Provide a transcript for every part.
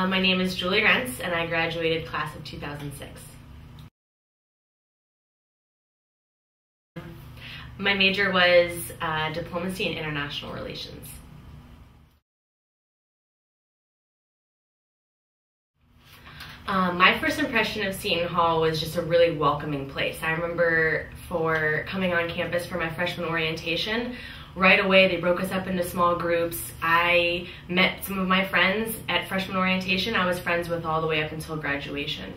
My name is Julie Rentz, and I graduated class of 2006. My major was Diplomacy and International Relations. My first impression of Seton Hall was just a really welcoming place. I remember for coming on campus for my freshman orientation, right away they broke us up into small groups. I met some of my friends at freshman orientation. I was friends with all the way up until graduation.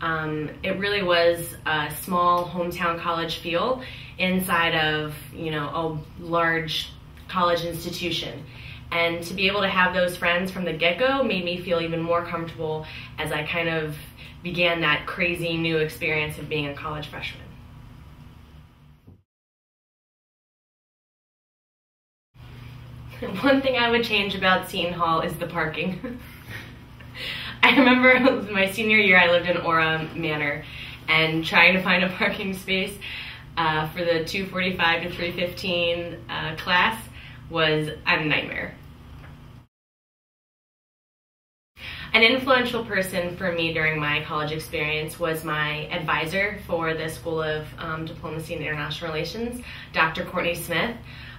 It really was a small hometown college feel inside of, you know, a large college institution. And to be able to have those friends from the get-go made me feel even more comfortable as I kind of began that crazy new experience of being a college freshman. One thing I would change about Seton Hall is the parking. I remember my senior year I lived in Orem Manor and trying to find a parking space for the 2:45 to 3:15 class was a nightmare. An influential person for me during my college experience was my advisor for the School of Diplomacy and International Relations, Dr. Courtney Smith.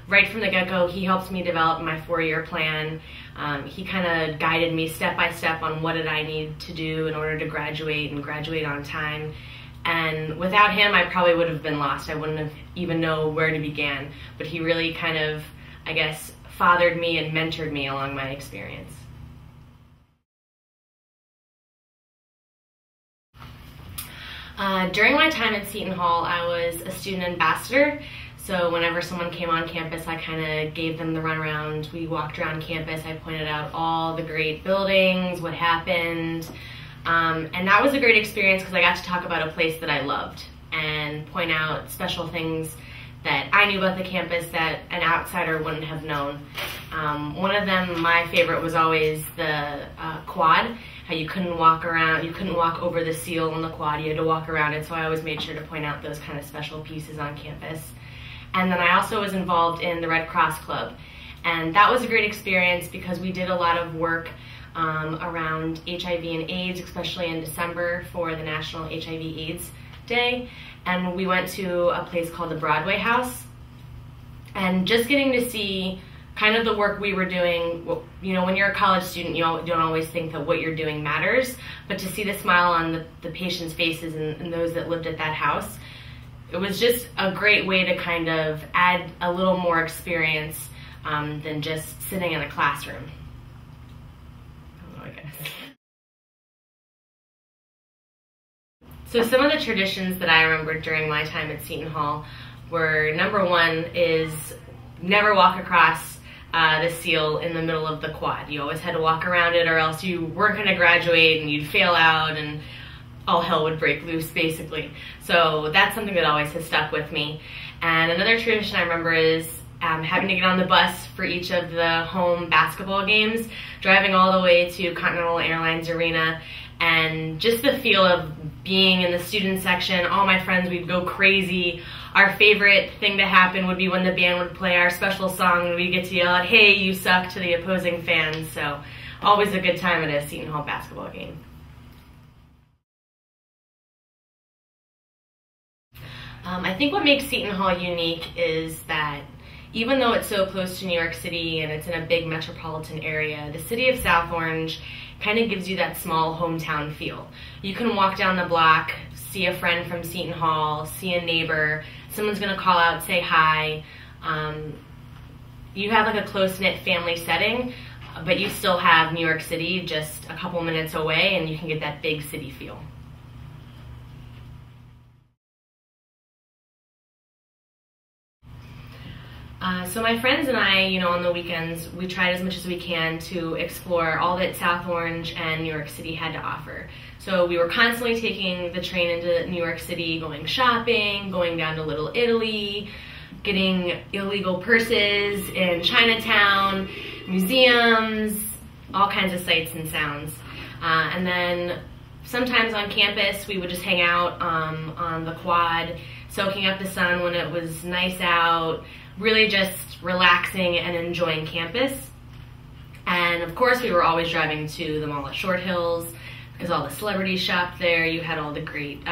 Right from the get-go, he helped me develop my four-year plan. He kind of guided me step by step on what did I need to do in order to graduate and graduate on time. And without him, I probably would have been lost. I wouldn't have even know where to begin. But he really kind of, I guess, fathered me and mentored me along my experience. During my time at Seton Hall, I was a student ambassador. So whenever someone came on campus, I kind of gave them the runaround. We walked around campus, I pointed out all the great buildings, what happened. And that was a great experience because I got to talk about a place that I loved and point out special things that I knew about the campus that an outsider wouldn't have known. One of them, my favorite, was always the quad, how you couldn't walk around, you couldn't walk over the seal on the quad, you had to walk around it, so I always made sure to point out those kind of special pieces on campus. And then I also was involved in the Red Cross Club. And that was a great experience because we did a lot of work around HIV and AIDS, especially in December for the National HIV/AIDS Day. And we went to a place called the Broadway House. And just getting to see kind of the work we were doing, you know, when you're a college student, you don't always think that what you're doing matters. But to see the smile on the patients' faces and those that lived at that house, it was just a great way to kind of add a little more experience than just sitting in a classroom. I don't know, I guess. So some of the traditions that I remember during my time at Seton Hall were, number one is never walk across the seal in the middle of the quad. You always had to walk around it or else you weren't going to graduate and you'd fail out and all hell would break loose, basically. So that's something that always has stuck with me. And another tradition I remember is having to get on the bus for each of the home basketball games, driving all the way to Continental Airlines Arena, and just the feel of being in the student section. All my friends, we'd go crazy. Our favorite thing to happen would be when the band would play our special song and we'd get to yell out, "Hey, you suck," to the opposing fans. So always a good time at a Seton Hall basketball game. I think what makes Seton Hall unique is that even though it's so close to New York City and it's in a big metropolitan area, the city of South Orange kind of gives you that small hometown feel. You can walk down the block, see a friend from Seton Hall, see a neighbor, someone's going to call out, say hi. You have like a close-knit family setting, but you still have New York City just a couple minutes away and you can get that big city feel. So my friends and I, you know, on the weekends, we tried as much as we can to explore all that South Orange and New York City had to offer. So we were constantly taking the train into New York City, going shopping, going down to Little Italy, getting illegal purses in Chinatown, museums, all kinds of sights and sounds. And then sometimes on campus, we would just hang out on the quad, soaking up the sun when it was nice out, really just relaxing and enjoying campus. And of course we were always driving to the Mall at Short Hills because all the celebrities shopped there. You had all the great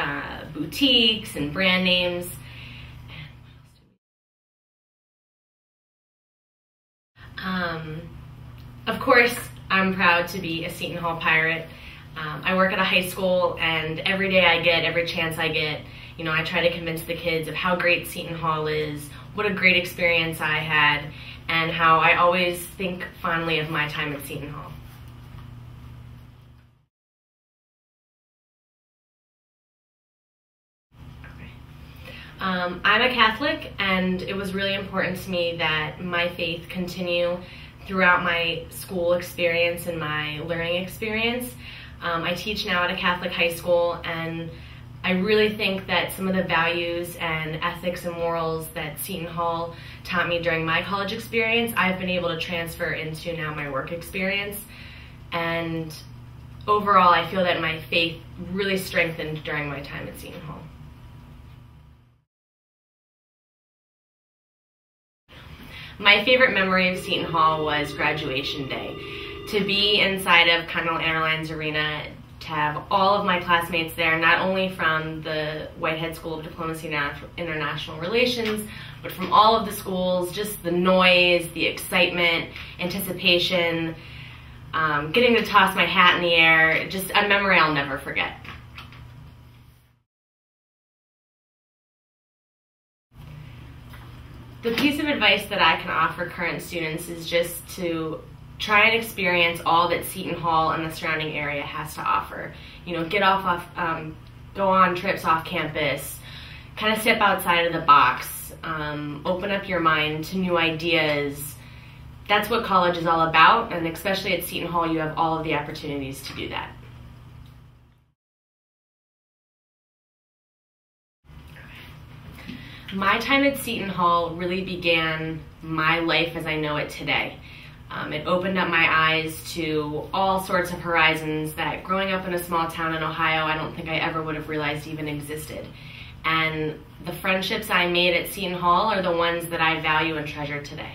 boutiques and brand names. Of course, I'm proud to be a Seton Hall Pirate. I work at a high school, and every day I get, every chance I get, you know, I try to convince the kids of how great Seton Hall is, what a great experience I had, and how I always think fondly of my time at Seton Hall. I'm a Catholic, and it was really important to me that my faith continue throughout my school experience and my learning experience. I teach now at a Catholic high school, and I really think that some of the values and ethics and morals that Seton Hall taught me during my college experience, I've been able to transfer into now my work experience. And overall, I feel that my faith really strengthened during my time at Seton Hall. My favorite memory of Seton Hall was graduation day. To be inside of Continental Airlines Arena, to have all of my classmates there, not only from the Whitehead School of Diplomacy and International Relations, but from all of the schools, just the noise, the excitement, anticipation, getting to toss my hat in the air, just a memory I'll never forget. The piece of advice that I can offer current students is just to try and experience all that Seton Hall and the surrounding area has to offer. You know, go on trips off campus, kind of step outside of the box, open up your mind to new ideas. That's what college is all about, and especially at Seton Hall, you have all of the opportunities to do that. My time at Seton Hall really began my life as I know it today. It opened up my eyes to all sorts of horizons that growing up in a small town in Ohio, I don't think I ever would have realized even existed. And the friendships I made at Seton Hall are the ones that I value and treasure today.